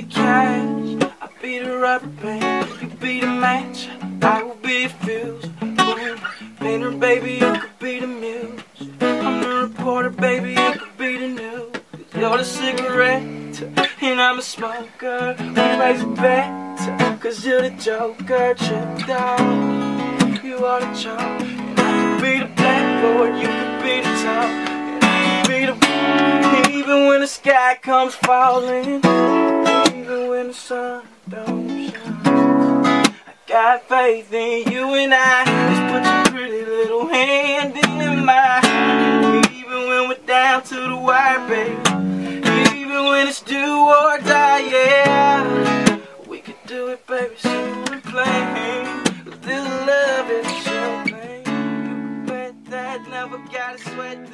the cash, I'll be the rubber band, you be the match, I will be the fuse. Painter, baby, you could be the muse. I'm the reporter, baby, you could be the news. You're the cigarette, and I'm a smoker. We raise a bet, cause you're the joker. Tripped out, you are the joke. And I could be the blackboard, you could be the top. Even when the sky comes falling, even when the sun don't shine, I got faith in you and I. Just put your pretty little hand in mine. Even when we're down to the wire, baby, even when it's do or die, yeah, we could do it, baby, simple and plain. This love is champagne. You can bet that, never gotta sweat.